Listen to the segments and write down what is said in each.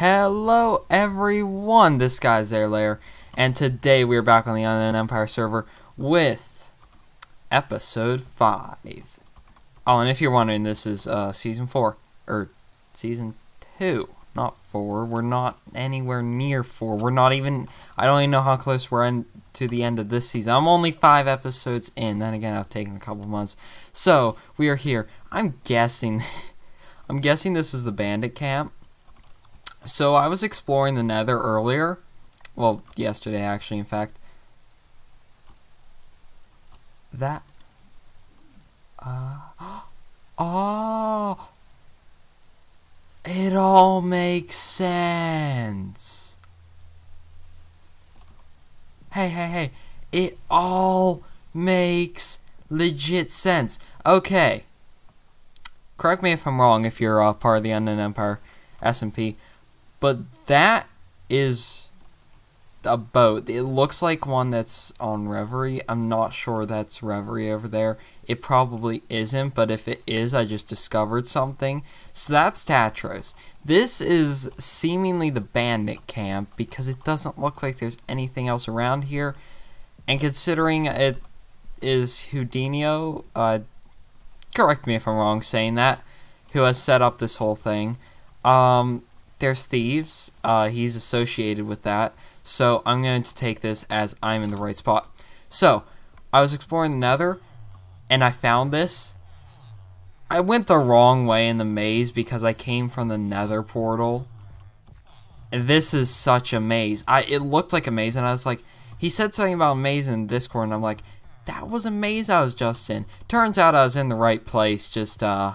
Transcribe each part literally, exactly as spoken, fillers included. Hello everyone, this guy's ZayerLayer, and today we're back on the Unknown Empire server with episode five. Oh, and if you're wondering, this is uh, season four, or season two, not four. We're not anywhere near four. We're not even, I don't even know how close we're in to the end of this season. I'm only five episodes in. Then again, I've taken a couple months. So, we are here. I'm guessing, I'm guessing this is the bandit camp. So I was exploring the Nether earlier, well, yesterday actually, in fact. That, uh, oh, it all makes sense. Hey, hey, hey, it all makes legit sense. Okay, correct me if I'm wrong if you're uh, part of the Unknown Empire S M P. But that is a boat. It looks like one that's on Reverie. I'm not sure that's Reverie over there. It probably isn't, but if it is, I just discovered something. So that's Tatros. This is seemingly the bandit camp because it doesn't look like there's anything else around here. And considering it is Houdinio, uh, correct me if I'm wrong saying that, who has set up this whole thing. Um... There's Thieves, uh, he's associated with that, so I'm going to take this as I'm in the right spot. So, I was exploring the Nether, and I found this. I went the wrong way in the maze because I came from the Nether portal. And this is such a maze. I It looked like a maze, and I was like, he said something about a maze in Discord, and I'm like, that was a maze I was just in. Turns out I was in the right place, just uh,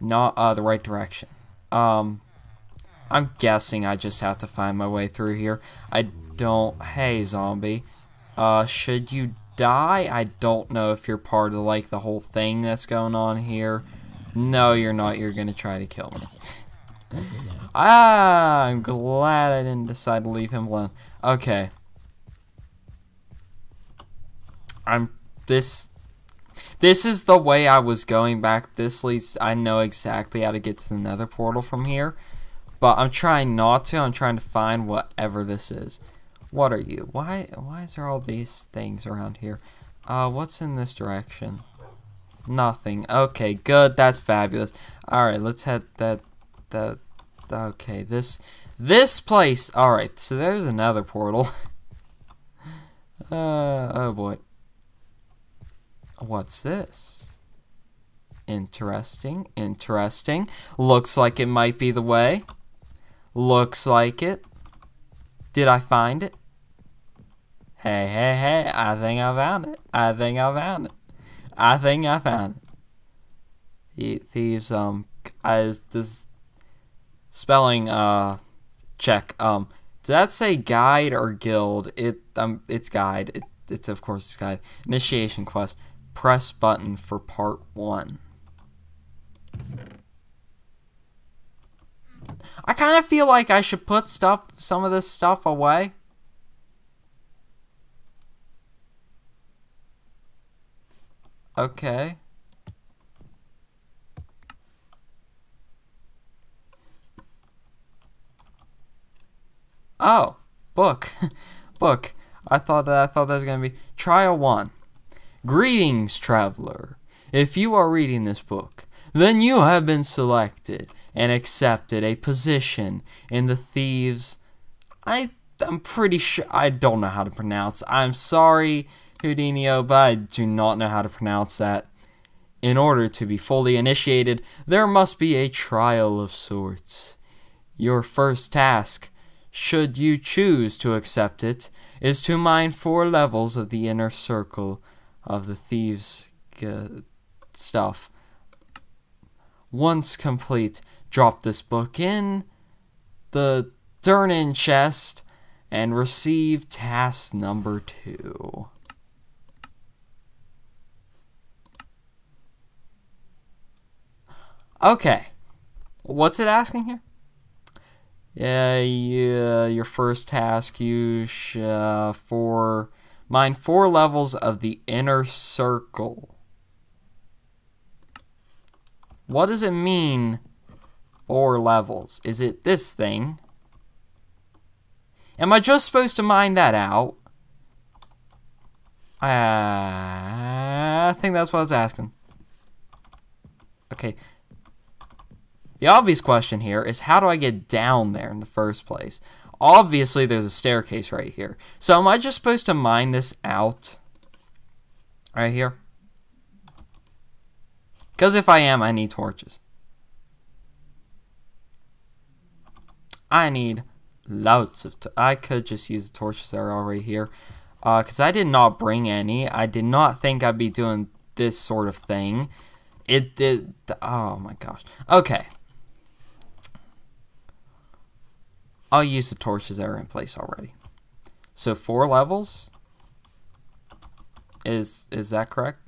not uh, the right direction. Um, I'm guessing I just have to find my way through here. I don't, hey zombie, uh, should you die? I don't know if you're part of, like, the whole thing that's going on here. No, you're not, you're gonna try to kill me. Ah, I'm glad I didn't decide to leave him alone. Okay. I'm, this... This is the way I was going back. This leads, I know exactly how to get to the Nether portal from here. But I'm trying not to. I'm trying to find whatever this is. What are you? Why Why is there all these things around here? Uh, what's in this direction? Nothing. Okay, good. That's fabulous. Alright, let's head that... that okay, this... This place! Alright, so there's another portal. uh, oh boy. What's this? Interesting, interesting. Looks like it might be the way. Looks like it. Did I find it? Hey, hey, hey, I think I found it. I think I found it. I think I found it. Thieves, um, I, this spelling, uh, check. Um, does that say guide or guild? It, um, it's guide. It, it's, of course, it's guide. Initiation quest. Press button for part one. I kind of feel like I should put stuff, some of this stuff away. Okay. Oh, book, book. I thought that I thought that was gonna be trial one. Greetings, traveler. If you are reading this book, then you have been selected and accepted a position in the Thieves. I, I'm pretty sure, I don't know how to pronounce. I'm sorry, Houdinio, but I do not know how to pronounce that. In order to be fully initiated, there must be a trial of sorts. Your first task, should you choose to accept it, is to mine four levels of the inner circle of the Thieves Guild stuff. Once complete, drop this book in the Durnin chest and receive task number two. Okay, what's it asking here? Yeah, yeah, your first task, you sh uh, for. Mine four levels of the inner circle. What does it mean? or levels? Is it this thing? Am I just supposed to mine that out? Uh, I think that's what I was asking. Okay. The obvious question here is, how do I get down there in the first place? Obviously, there's a staircase right here. So am I just supposed to mine this out right here? Because if I am, I need torches. I need lots of torches. I could just use the torches that are already here. Because uh, I did not bring any. I did not think I'd be doing this sort of thing. It did. Oh my gosh. Okay. I'll use the torches that are in place already. So four levels. Is is that correct?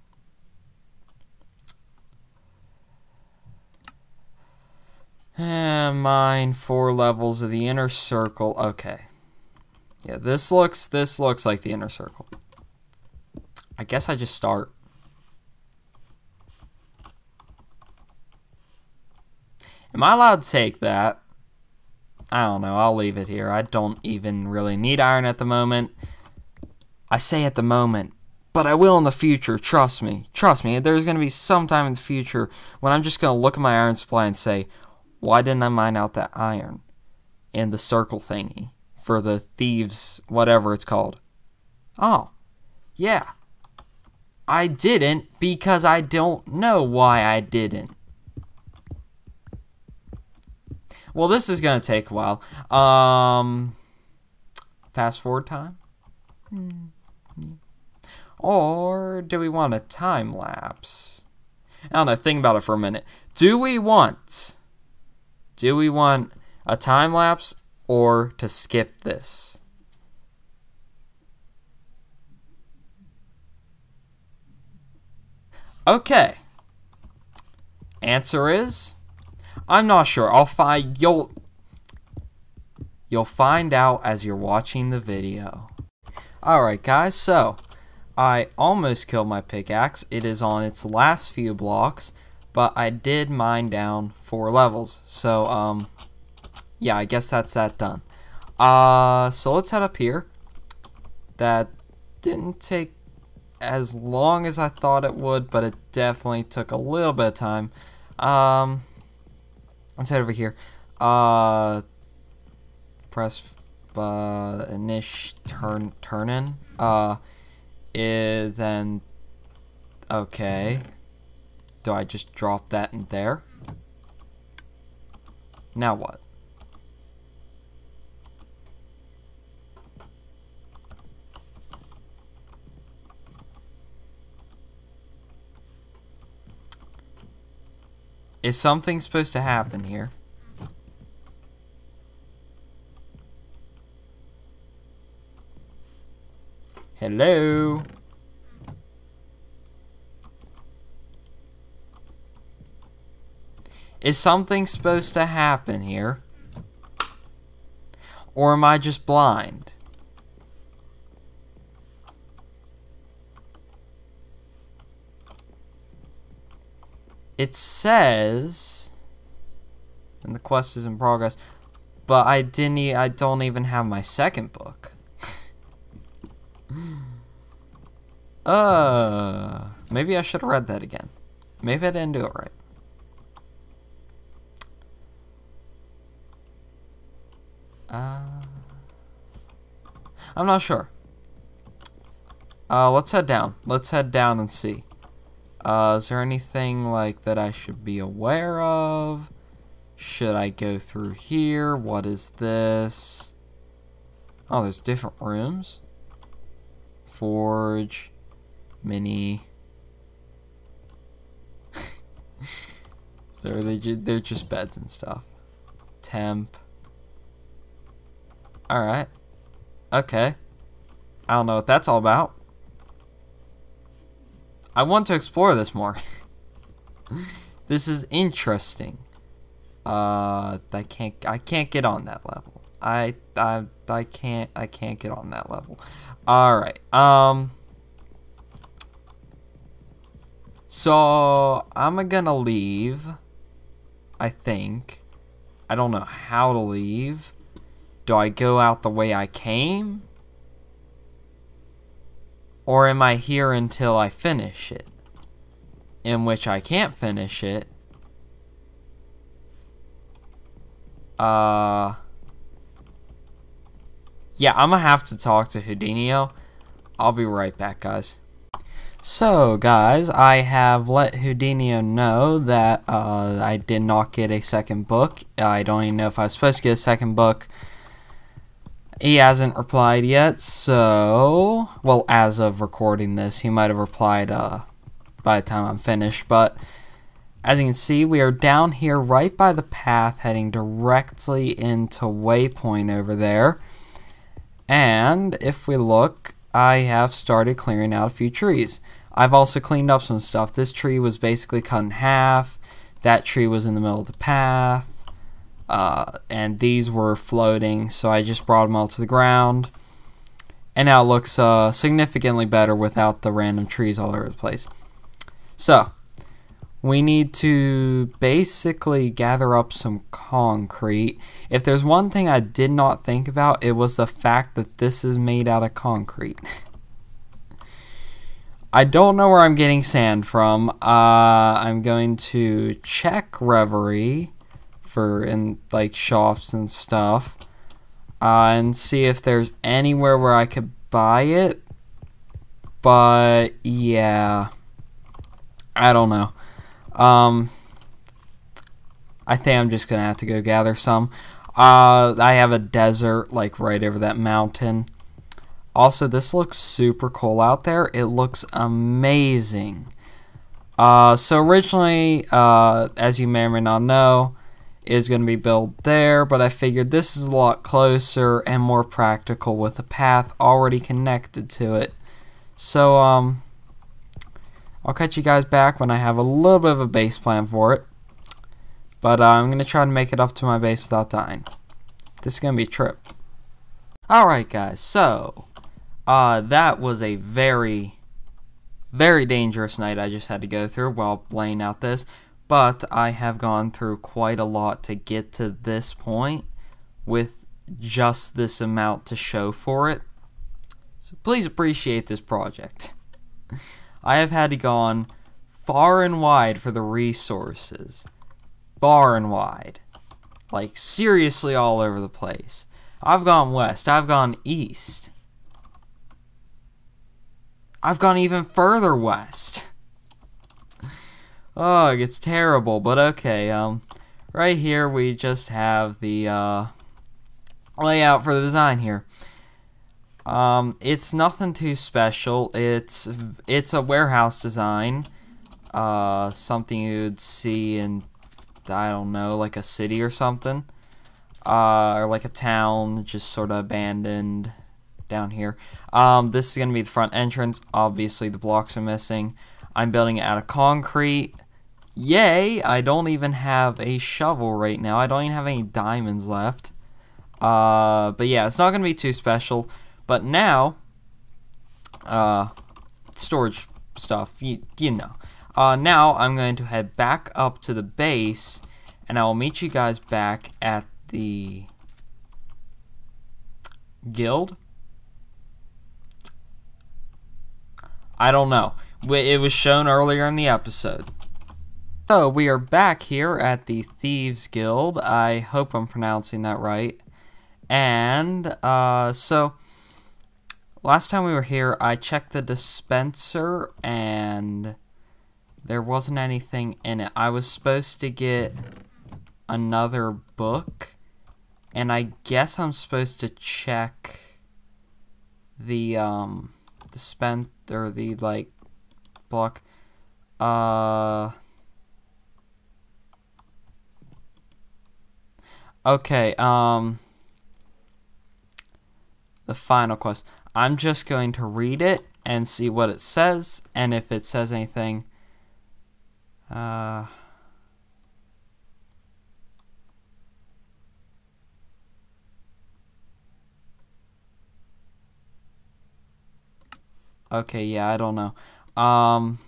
Uh, mine four levels of the inner circle. Okay. Yeah, this looks this looks like the inner circle. I guess I just start. Am I allowed to take that? I don't know. I'll leave it here. I don't even really need iron at the moment. I say at the moment, but I will in the future. Trust me. Trust me. There's going to be some time in the future when I'm just going to look at my iron supply and say, why didn't I mine out that iron in the circle thingy for the thieves, whatever it's called? Oh, yeah. I didn't because I don't know why I didn't. Well, this is going to take a while. Um, fast forward time? Mm-hmm. Or do we want a time lapse? I don't know. Think about it for a minute. Do we want... Do we want a time lapse or to skip this? Okay. Answer is... I'm not sure. I'll find you'll you'll find out as you're watching the video. Alright guys, so I almost killed my pickaxe. It is on its last few blocks, but I did mine down four levels. So um yeah, I guess that's that done. Uh so let's head up here. That didn't take as long as I thought it would, but it definitely took a little bit of time. Um Let's head over here. Uh, press uh, init turn turn in. Uh, is then okay. Do I just drop that in there? Now what? Is something supposed to happen here? Hello? Is something supposed to happen here? Or am I just blind? It says, and the quest is in progress, but I didn't. E I don't even have my second book. uh, maybe I should have read that again. Maybe I didn't do it right. Uh, I'm not sure. Uh, let's head down. Let's head down and see. Uh, is there anything like that I should be aware of? Should I go through here? What is this? Oh, there's different rooms. Forge, mini. they're, they're, just, they're just beds and stuff. Temp. Alright. Okay. I don't know what that's all about. I want to explore this more. This is interesting. Uh, I can't. I can't get on that level. I. I. I can't. I can't get on that level. All right. Um. So I'm gonna leave. I think. I don't know how to leave. Do I go out the way I came? Or am I here until I finish it? In which I can't finish it. Uh... Yeah, I'm gonna have to talk to Houdinio. I'll be right back, guys. So, guys, I have let Houdinio know that uh, I did not get a second book. I don't even know if I was supposed to get a second book. He hasn't replied yet, so... Well, as of recording this, he might have replied uh, by the time I'm finished, but... As you can see, we are down here right by the path, heading directly into Waypoint over there. And if we look, I have started clearing out a few trees. I've also cleaned up some stuff. This tree was basically cut in half. That tree was in the middle of the path. Uh, and these were floating, so I just brought them all to the ground. And now it looks uh, significantly better without the random trees all over the place. So, we need to basically gather up some concrete. If there's one thing I did not think about, it was the fact that this is made out of concrete. I don't know where I'm getting sand from. Uh, I'm going to check Reverie for in like shops and stuff, uh, and see if there's anywhere where I could buy it. But yeah, I don't know. Um, I think I'm just gonna have to go gather some. Uh, I have a desert like right over that mountain. Also, this looks super cool out there. It looks amazing. Uh, so originally, uh, as you may or may not know, is gonna be built there, but I figured this is a lot closer and more practical with a path already connected to it. So, um, I'll catch you guys back when I have a little bit of a base plan for it. But uh, I'm going to try to make it up to my base without dying. This is going to be a trip. Alright guys, so uh, that was a very, very dangerous night I just had to go through while laying out this. But I have gone through quite a lot to get to this point with just this amount to show for it. So please appreciate this project. I have had to go on far and wide for the resources. Far and wide. Like, seriously all over the place. I've gone west. I've gone east. I've gone even further west. Oh, it gets terrible, but okay. Um, right here we just have the uh, layout for the design here. Um, it's nothing too special. It's it's a warehouse design, uh, something you'd see in, I don't know, like a city or something, uh, or like a town just sort of abandoned down here. Um, this is gonna be the front entrance. Obviously, the blocks are missing. I'm building it out of concrete. Yay! I don't even have a shovel right now. I don't even have any diamonds left. Uh, but yeah, it's not gonna be too special. But now, uh, storage stuff, you, you know. Uh, now I'm going to head back up to the base, and I will meet you guys back at the guild. I don't know. It was shown earlier in the episode. So we are back here at the Thieves Guild. I hope I'm pronouncing that right. And uh, so... Last time we were here, I checked the dispenser, and there wasn't anything in it. I was supposed to get another book, and I guess I'm supposed to check the, um, dispenser, or the, like, block. Uh... Okay, um... the final quest. I'm just going to read it and see what it says, and if it says anything. Uh, okay, yeah, I don't know. Um,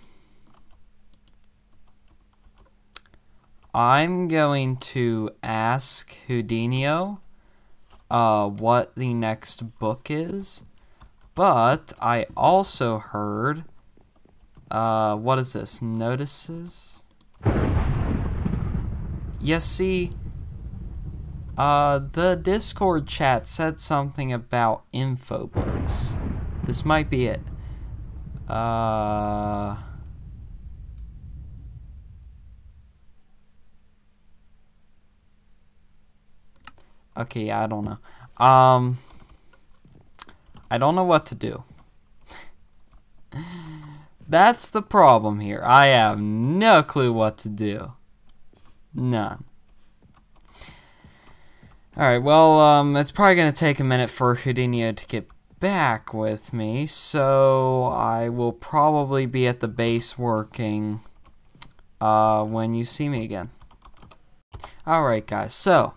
I'm going to ask Houdinio uh, what the next book is, but I also heard, uh, what is this, notices? Yes, see, uh, the Discord chat said something about info books. This might be it. Uh... Okay, I don't know. Um, I don't know what to do. That's the problem here. I have no clue what to do. None. Alright, well, um, it's probably going to take a minute for Houdinio to get back with me, so I will probably be at the base working uh, when you see me again. Alright, guys, so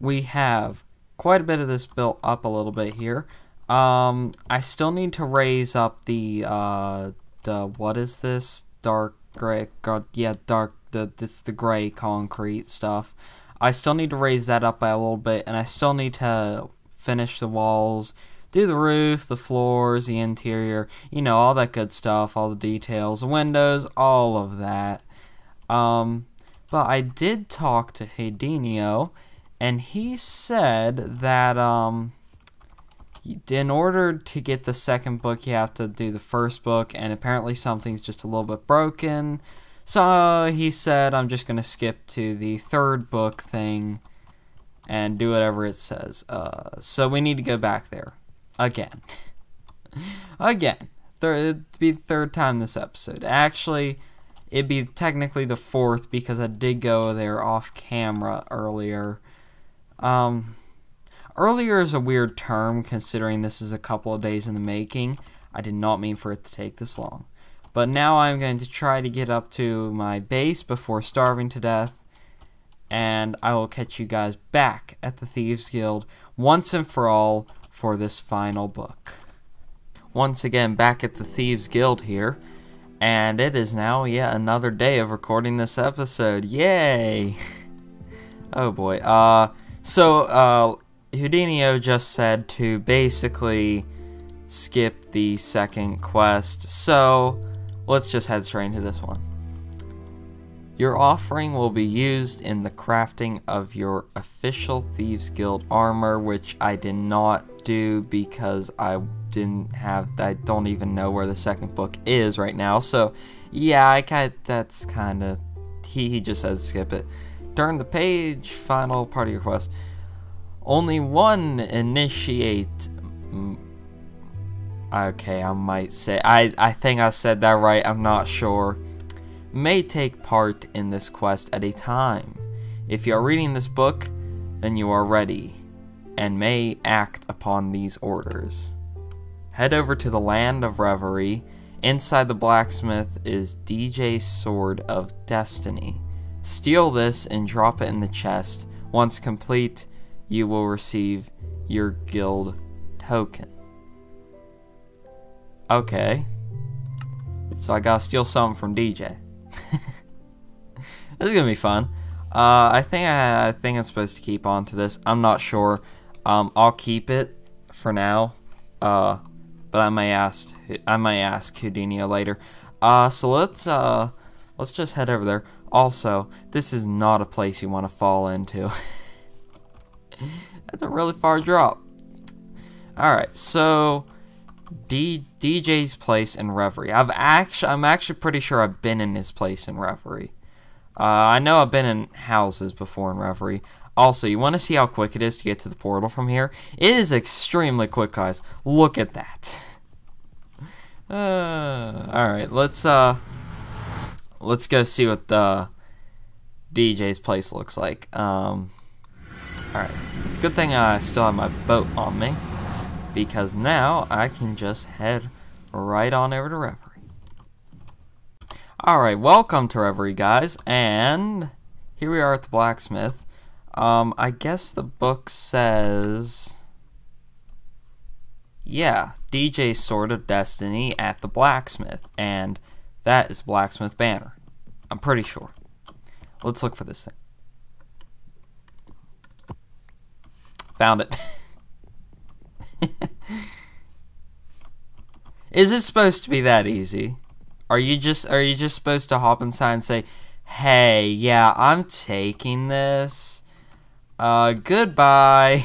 we have quite a bit of this built up a little bit here. Um, I still need to raise up the, uh, the what is this? Dark gray, God, yeah, dark, the, this, the gray concrete stuff. I still need to raise that up by a little bit, and I still need to finish the walls, do the roof, the floors, the interior, you know, all that good stuff, all the details, the windows, all of that. Um, but I did talk to Houdinio, and he said that um, in order to get the second book, you have to do the first book, and apparently something's just a little bit broken. So he said, I'm just going to skip to the third book thing and do whatever it says. Uh, so we need to go back there again. Again. Thir- it'd be the third time this episode. Actually, it'd be technically the fourth because I did go there off camera earlier. Um, earlier is a weird term considering this is a couple of days in the making. I did not mean for it to take this long. But now I'm going to try to get up to my base before starving to death. And I will catch you guys back at the Thieves Guild once and for all for this final book. Once again back at the Thieves Guild here. And it is now yet another day of recording this episode. Yay! Oh boy. Uh... So, uh, Houdinio just said to basically skip the second quest, so let's just head straight into this one. Your offering will be used in the crafting of your official Thieves Guild armor, which I did not do because I didn't have, I don't even know where the second book is right now, so yeah, I kind of, that's kind of, he, he just said skip it. Turn the page, final part of your quest. Only one initiate. Okay, I might say, I, I think I said that right, I'm not sure. May take part in this quest at a time. If you are reading this book, then you are ready, and may act upon these orders. Head over to the land of Reverie. Inside the blacksmith is D J Sword of Destiny. Steal this and drop it in the chest. Once complete, you will receive your guild token. Okay. So I gotta steal something from D J. This is gonna be fun. Uh, I think I, I think I'm supposed to keep on to this. I'm not sure. Um, I'll keep it for now. Uh, but I may ask I may ask Houdinio later. Uh, so let's uh. Let's just head over there. Also, this is not a place you want to fall into. That's a really far drop. Alright, so D DJ's place in Reverie. I've actually, I'm actually pretty sure I've been in his place in Reverie. Uh, I know I've been in houses before in Reverie. Also, you want to see how quick it is to get to the portal from here? It is extremely quick, guys. Look at that. Uh, Alright, let's... Uh, Let's go see what the D J's place looks like. Um, Alright. It's a good thing I still have my boat on me, because now I can just head right on over to Reverie. Alright, welcome to Reverie, guys. And here we are at the blacksmith. Um, I guess the book says... Yeah, D J Sword of Destiny at the blacksmith. And that is Blacksmith Banner. I'm pretty sure. Let's look for this thing. Found it. Is it supposed to be that easy? Are you just are you just supposed to hop inside and say, "Hey, yeah, I'm taking this. Uh, goodbye."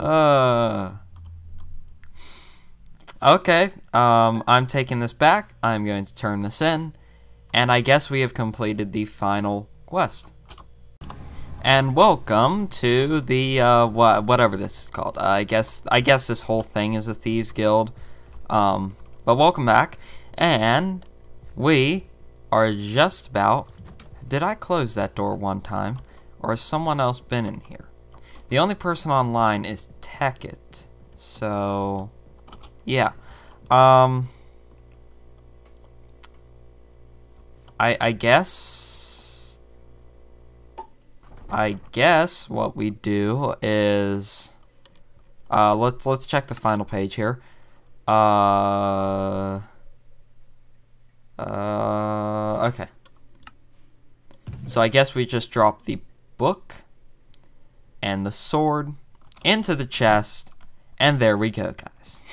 uh. Okay, um, I'm taking this back. I'm going to turn this in. And I guess we have completed the final quest. And welcome to the, uh, wh whatever this is called. Uh, I guess I guess this whole thing is a Thieves Guild. Um, but welcome back. And we are just about... Did I close that door one time? Or has someone else been in here? The only person online is Techit. So... yeah, um, I, I guess, I guess what we do is, uh, let's, let's check the final page here, uh, uh, okay, so I guess we just drop the book and the sword into the chest, and there we go, guys.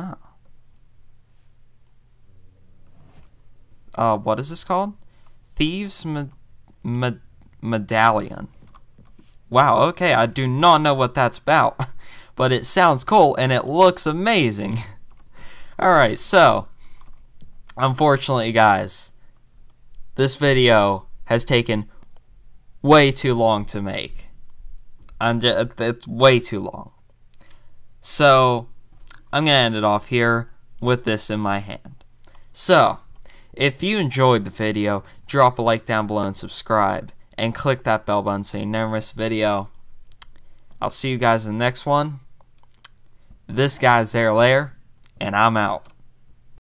Oh. Uh, what is this called? Thieves med med Medallion. Wow, okay, I do not know what that's about. But it sounds cool, and it looks amazing. Alright, so. Unfortunately, guys. This video has taken way too long to make. I'm just, it's way too long. So... I'm going to end it off here with this in my hand. So, if you enjoyed the video, drop a like down below and subscribe. And click that bell button so you never miss a video. I'll see you guys in the next one. This guy's ZayerLayer, and I'm out.